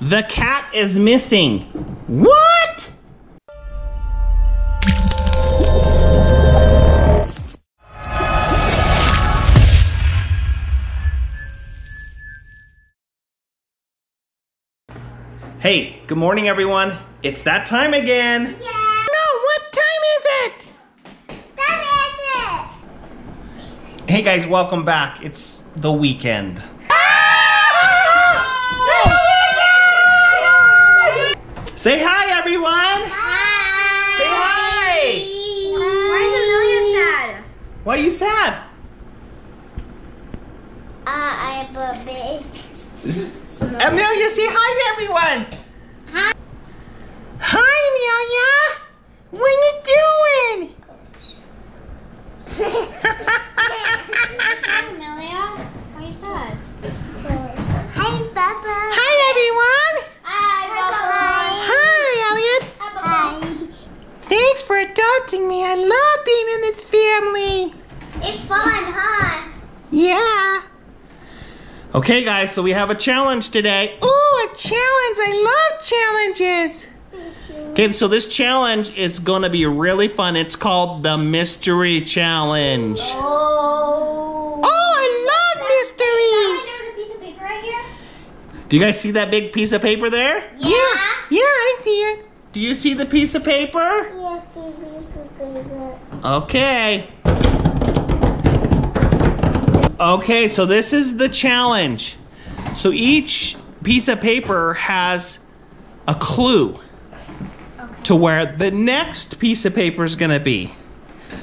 The cat is missing. What? Hey, good morning everyone. It's that time again. Yeah. No, what time is it? That is it. Hey guys, welcome back. It's the weekend. Say hi, everyone! Hi! Say hi! Why is Amelia sad? Why are you sad? I'm baby. Amelia, say hi to everyone! Hi! Hi, Amelia! What are you doing? Hi, Amelia. Why are you sad? Hi, Papa! Hi, everyone! Thanks for adopting me. I love being in this family. It's fun, huh? Yeah. Okay, guys, so we have a challenge today. Oh, a challenge. I love challenges. Okay, so this challenge is going to be really fun. It's called the Mystery Challenge. Oh, I love mysteries. Can I have a piece of paper right here? Do you guys see that big piece of paper there? Yeah, I see it. Do you see the piece of paper? Yes, I see the piece of paper. Okay. Okay, so this is the challenge. So each piece of paper has a clue to where the next piece of paper is going to be.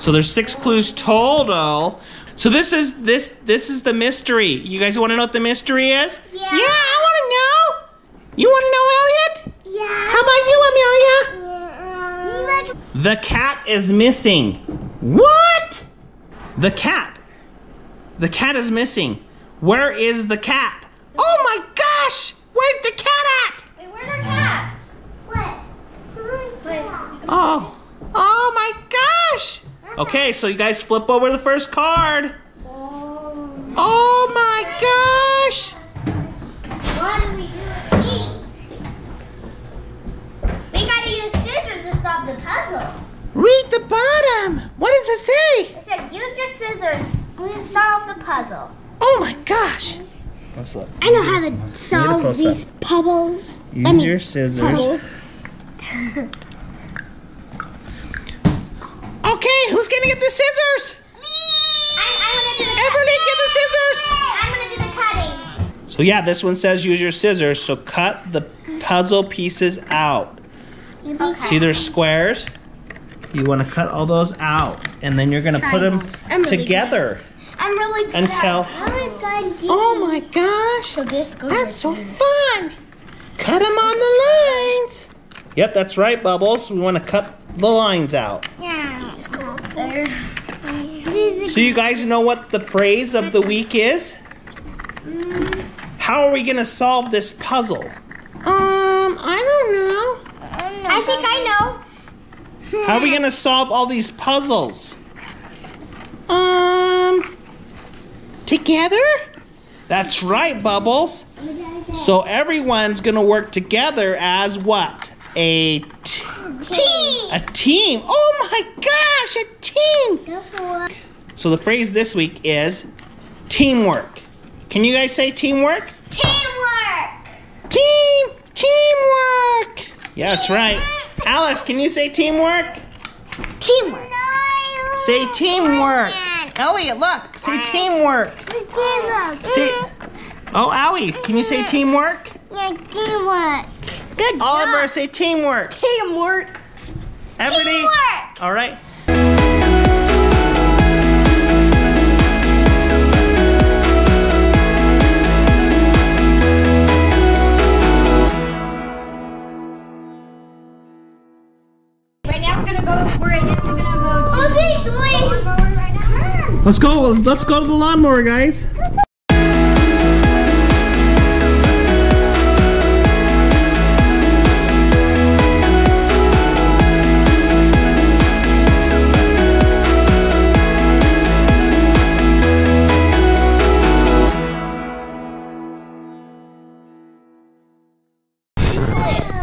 So there's 6 clues total. So this is the mystery. You guys want to know what the mystery is? Yeah, I want to know. You want to know, Elliot? Yeah. How about you, Amelia? Yeah. The cat is missing. What? The cat. The cat is missing. Where is the cat? Oh my gosh! Where's the cat at? Wait, where's our cat? What? Oh. Oh my gosh! Okay, so you guys flip over the first card. Oh my gosh! What do we do? Solve the puzzle. Read the bottom. What does it say? It says use your scissors to solve the puzzle. Oh my gosh. Let's look. I know how to solve these puzzles. Use your scissors. Okay, who's gonna get the scissors? Me! I'm gonna do the cutting. Everly, get the scissors! I'm gonna do the cutting. So yeah, this one says use your scissors, so cut the puzzle pieces out. Okay. See, there's squares. You want to cut all those out, and then you're going to put them together. I'm really good. Until. Oh my gosh! So this goes. That's so fun. Cut them on the lines. Yep, that's right, Bubbles. We want to cut the lines out. Yeah. Just go up there. So you guys know what the phrase of the week is? How are we going to solve this puzzle? I don't know. I think I know. How are we gonna solve all these puzzles? Together? That's right, Bubbles. So everyone's gonna work together as what? A team. A team. Oh my gosh, a team. So the phrase this week is teamwork. Can you guys say teamwork? Teamwork. Teamwork. Yeah, that's right. Alice, can you say teamwork? Teamwork. No, say teamwork. Elliot, look. Say teamwork. Teamwork. Say, oh, Owie, can you say teamwork? Yeah, teamwork. Good job. Oliver, say teamwork. Teamwork. Everybody. Teamwork. All right. Let's go. Let's go to the lawnmower, guys.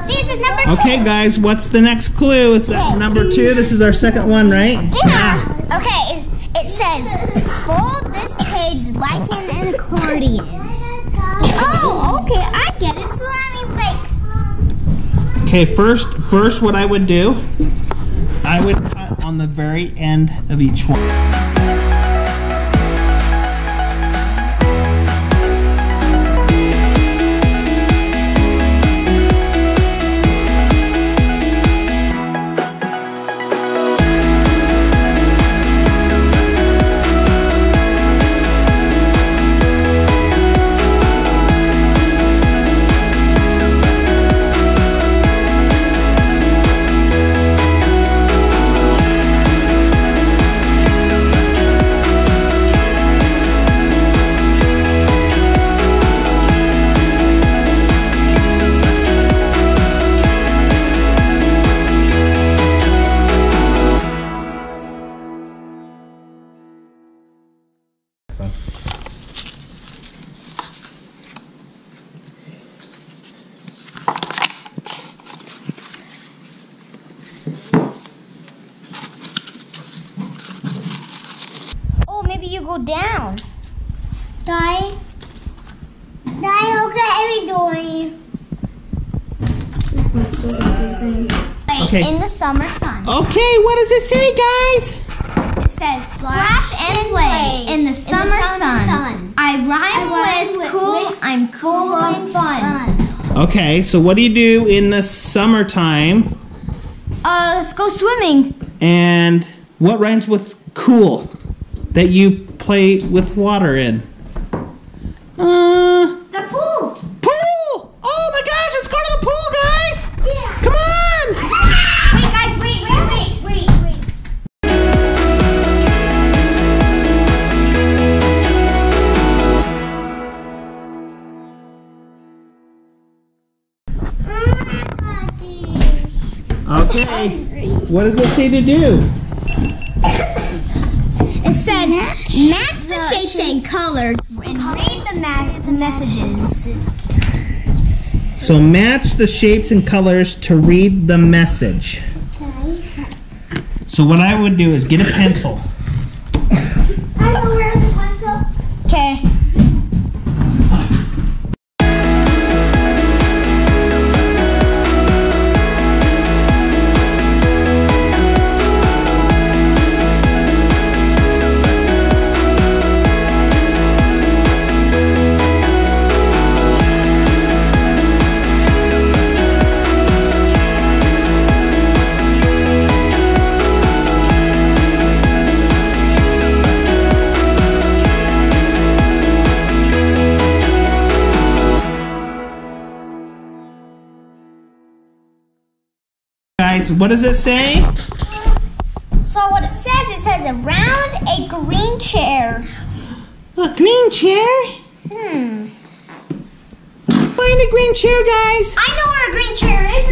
See, this is number two. Okay, guys, what's the next clue? It's number 2. This is our second one, right? Yeah. Okay, it says, fold this page like an accordion. Oh, okay, I get it. So that means like... Okay, first what I would do, I would cut on the very end of each one. Go down. Die, okay, every door. Okay. In the summer sun. Okay, what does it say, guys? It says splash and play in the summer sun. I rhyme with cool, I'm cool on fun. Okay, so what do you do in the summertime? Let's go swimming. And what rhymes with cool? That you play with water in? The pool! Pool! Oh my gosh, let's go to the pool, guys! Yeah! Come on! Wait, guys, wait. Okay, what does it say to do? It says, match the shapes and colors and read the messages. So match the shapes and colors to read the message. So what I would do is get a pencil. I don't know, where is the pencil? Okay. What does it say? So what it says around a green chair. A green chair? Find a green chair, guys. I know where a green chair is.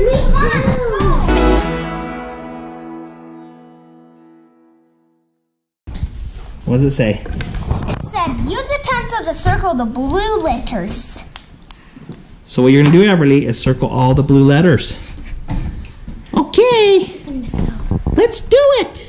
Let's go. What does it say? It says, use a pencil to circle the blue letters. So what you're going to do, Everly, is circle all the blue letters. Okay, let's do it.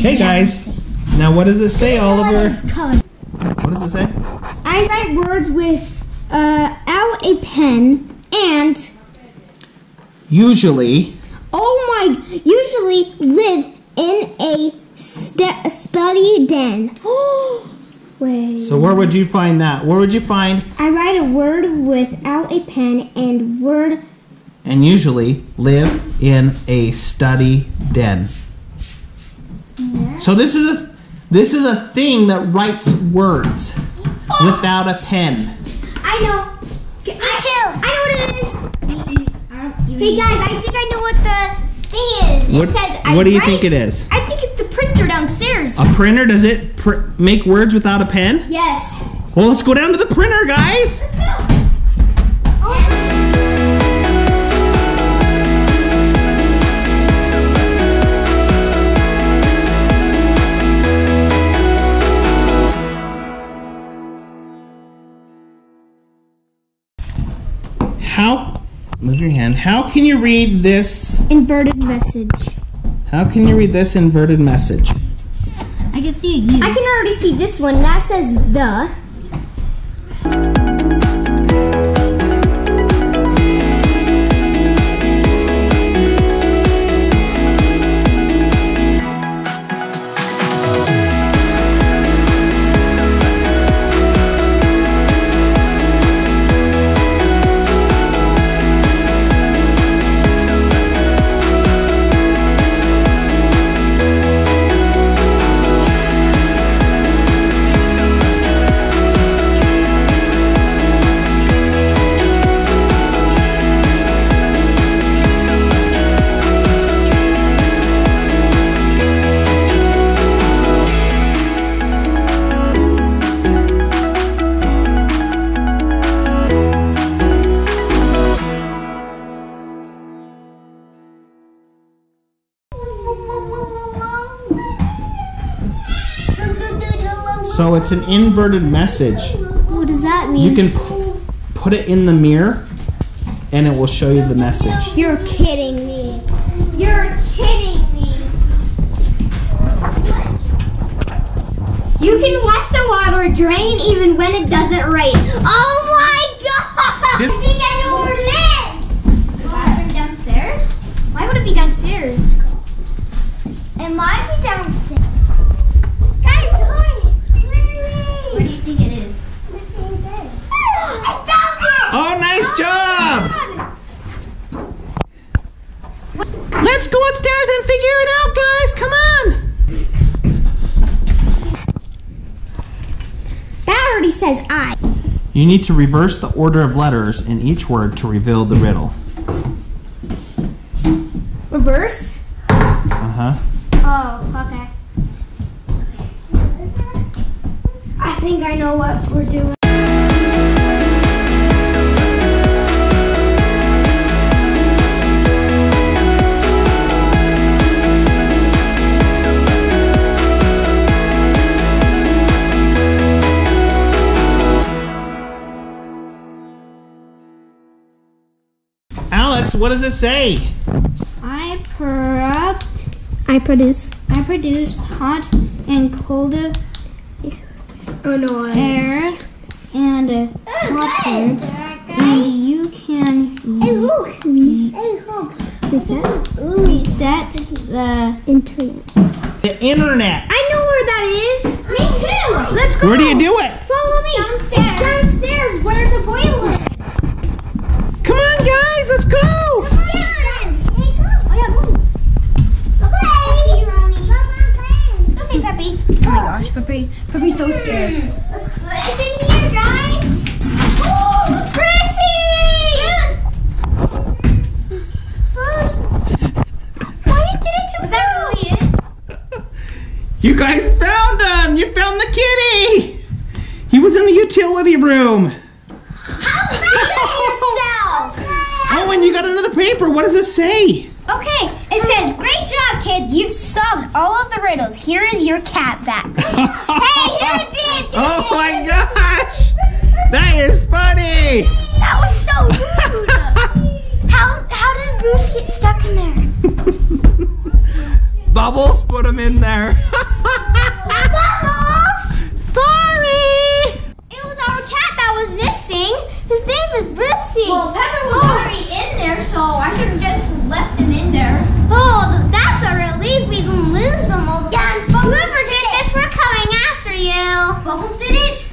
Hey guys. Now, what does it say, Oliver? What does it say? I write words with out a pen and usually. Oh my! Usually live in a study den. Wait. So where would you find that? Where would you find? I write a word without a pen and word. And usually live in a study den. Yeah. So this is a. This is a thing that writes words without a pen. I know. I know what it is. Hey guys, I think I know what the thing is. What do you think it is? I think it's the printer downstairs. printers. A printer? Does it make words without a pen? Yes. Well, let's go down to the printer, guys. Let's go. Move your hand. How can you read this inverted message? How can you read this inverted message? I can see you. I can already see this one. That says "the." So it's an inverted message. What does that mean? You can put it in the mirror and it will show you the message. You're kidding me. You're kidding me. You can watch the water drain even when it doesn't rain. Oh my God! I think I know where it is. Water downstairs? Why would it be downstairs? It might be downstairs. Let's go upstairs and figure it out, guys. Come on. That already says I. You need to reverse the order of letters in each word to reveal the riddle. Reverse? Uh-huh. Oh, okay. I think I know what we're doing. What does it say? I produced hot and cold air and hot air, and you can reset the internet. The internet. I know where that is. Me too. Let's go. Where do you do it? Follow me. Downstairs. It's downstairs. What are the boilers? Come on, guys. Let's go. Puppy. Puppy's so scared. Let's play. It's in here, guys. Oh, Chrissy! Yes. Why did it? Was that really it? You guys found him. You found the kitty. He was in the utility room. How did you yourself? Oh, and you got another paper. What does it say? Okay, it says, "Great job, kids. You've solved all of the riddles. Here is your cat back." Hey, you did it! Oh my gosh! That is funny! That was so rude! How did Bruce get stuck in there? Bubbles put him in there. Bubbles! Sorry! It was our cat that was missing. His name is Brucey. Well, Pepper was already in there, so I should have just left him in there. Oh, that's a relief. We didn't lose him. Yeah, and whoever did this, we're coming after you. Bubbles did it.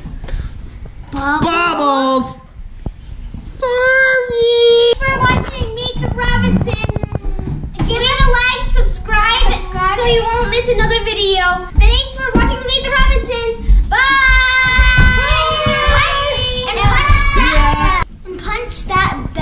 Bubbles. Sorry. Thanks for watching Meet the Robinsons. Give it a like, subscribe, so you won't miss another video. Thanks for watching Meet the Robinsons. Bye. Bye. And punch that.